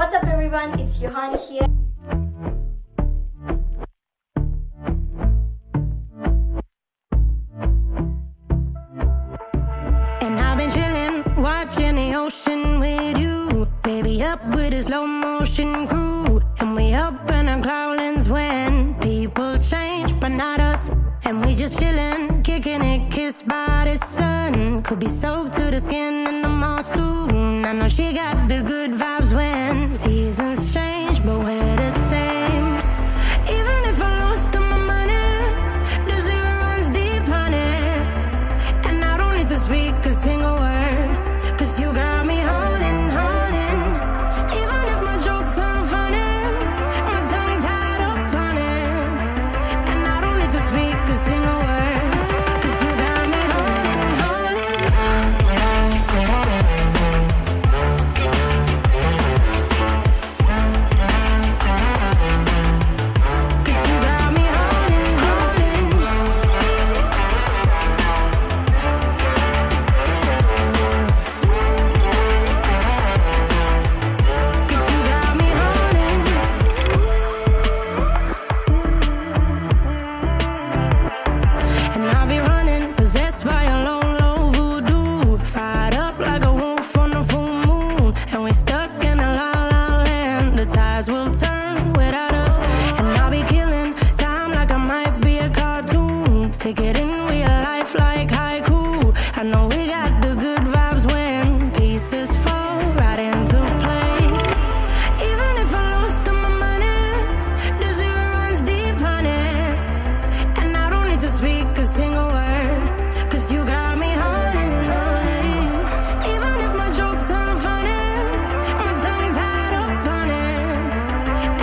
What's up everyone, it's Yohani here. And I've been chillin', watching the ocean with you. Baby up with a slow motion crew. And we up in our cloudlands when people change, but not us. And we just chillin', kicking it, kissed by the sun. Could be soaked to the skin in the monsoon. I know she got the good vibes when seasons change, but we're the same. Even if I lost all my money, the zero runs deep, honey. And I don't need to speak a single word, cause you got me holding, holding. Even if my jokes aren't funny, my tongue tied up on it. And I don't need to speak a single word, cause you got me holding, holding. Cause you got me holding, holding. Cause you got me holding. And I'll be running, possessed by a low, low voodoo. Fired up like a wolf on a full moon. And we're stuck in a la-la land. The tides will turn without us. And I'll be killing time like I might be a cartoon. Take it in real life like haiku. I know we got the good vibes when pieces fall right into place. Even if I lost all my money, the zero runs deep, honey. And I don't need to speak a single word, cause you got me holding, holding. Even if my jokes aren't funny, my tongue tied up on it.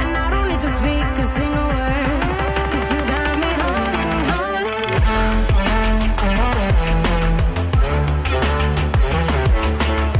And I don't need to speak a single word, cause you got me holding, holding. Cause you got me holding, holding. Cause you got me holding.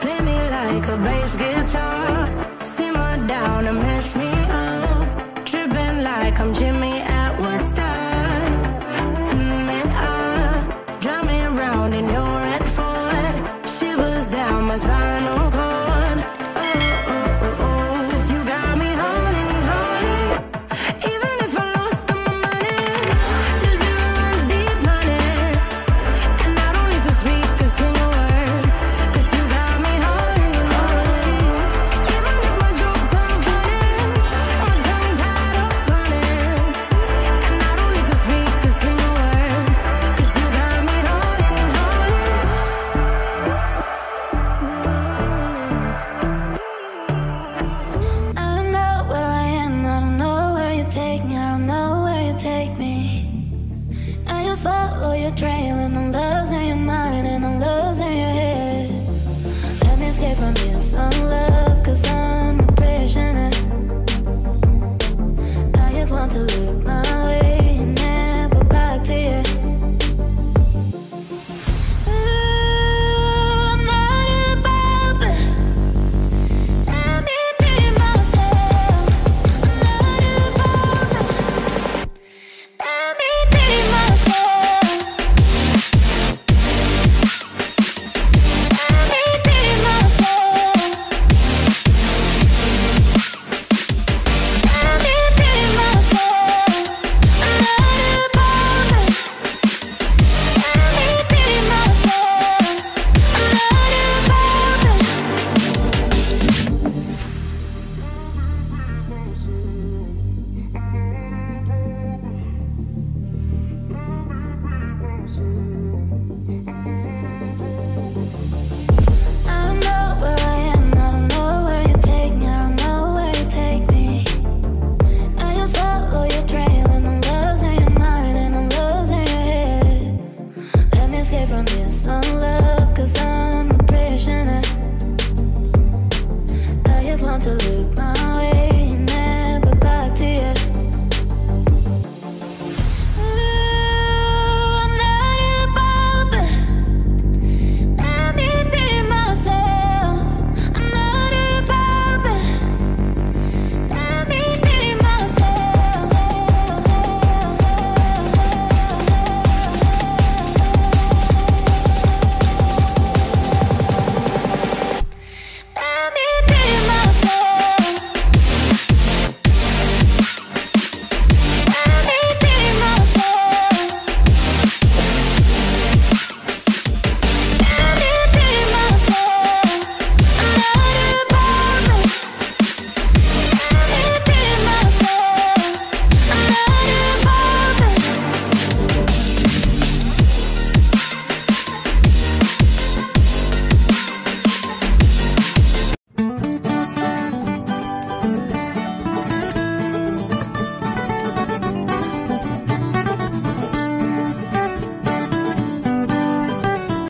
Play me like a bass guitar. Simmer down and mess me up. Tripping like I'm Jimmy at Woodstock. Drive me around in your red Ford. Shivers down my spinal cord. Oh, oh, oh, oh. Cause you got me holding, holding. Even if I lost all my money, the zero runs deep, honey. And I don't need to speak a single word, cause you got me holding, holding. Even if my jokes aren't funny, my tongue tied up on it. And I don't need to speak a single word, cause you got me holding, holding. I don't know where I am, I don't know where you take me, I don't know where you take me. I just follow your trail and I'm